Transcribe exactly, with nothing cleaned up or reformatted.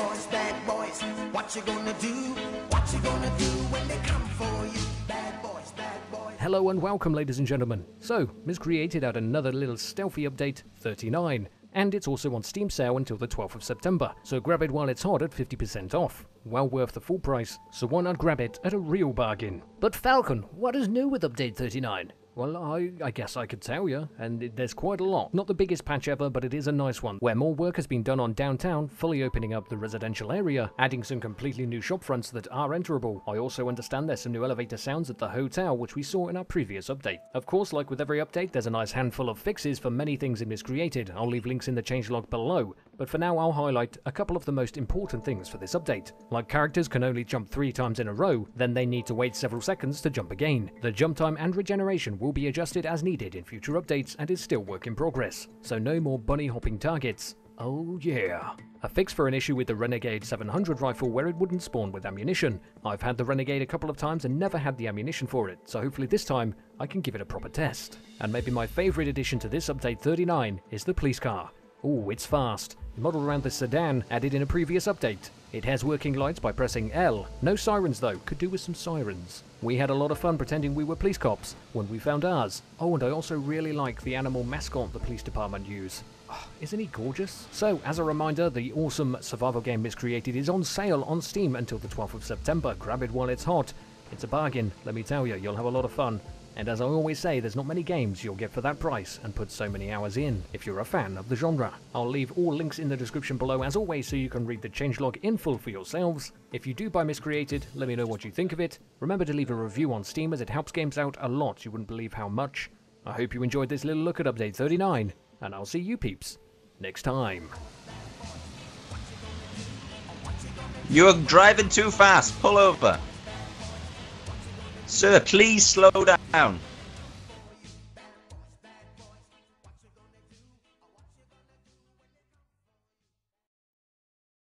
boys, bad boys, what you gonna do, what you gonna do when they come for you, bad boys, bad boys. Hello and welcome, ladies and gentlemen. So, Miscreated out another little stealthy update, thirty-nine, and it's also on Steam sale until the twelfth of September, so grab it while it's hot at fifty percent off. Well worth the full price, so why not grab it at a real bargain? But Falcon, what is new with update thirty-nine? Well, I, I guess I could tell you, and it, there's quite a lot. Not the biggest patch ever, but it is a nice one, where more work has been done on downtown, fully opening up the residential area, adding some completely new shop fronts that are enterable. I also understand there's some new elevator sounds at the hotel, which we saw in our previous update. Of course, like with every update, there's a nice handful of fixes for many things in Miscreated. I'll leave links in the changelog below, but for now I'll highlight a couple of the most important things for this update. Like characters can only jump three times in a row, then they need to wait several seconds to jump again. The jump time and regeneration will be adjusted as needed in future updates and is still work in progress, so no more bunny hopping targets. Oh yeah. A fix for an issue with the Renegade seven hundred rifle where it wouldn't spawn with ammunition. I've had the Renegade a couple of times and never had the ammunition for it, so hopefully this time I can give it a proper test. And maybe my favorite addition to this update thirty-nine is the police car. Ooh, it's fast. Modeled around the sedan added in a previous update. It has working lights by pressing L. No sirens though, could do with some sirens. We had a lot of fun pretending we were police cops when we found ours. Oh, and I also really like the animal mascot the police department use. Oh, isn't he gorgeous? So, as a reminder, the awesome survival game Miscreated is on sale on Steam until the twelfth of September. Grab it while it's hot. It's a bargain, let me tell you, you'll have a lot of fun. And as I always say, there's not many games you'll get for that price and put so many hours in, if you're a fan of the genre. I'll leave all links in the description below as always so you can read the changelog in full for yourselves. If you do buy Miscreated, let me know what you think of it. Remember to leave a review on Steam as it helps games out a lot, you wouldn't believe how much. I hope you enjoyed this little look at update thirty-nine, and I'll see you peeps next time. You're driving too fast, pull over. Sir, please slow down.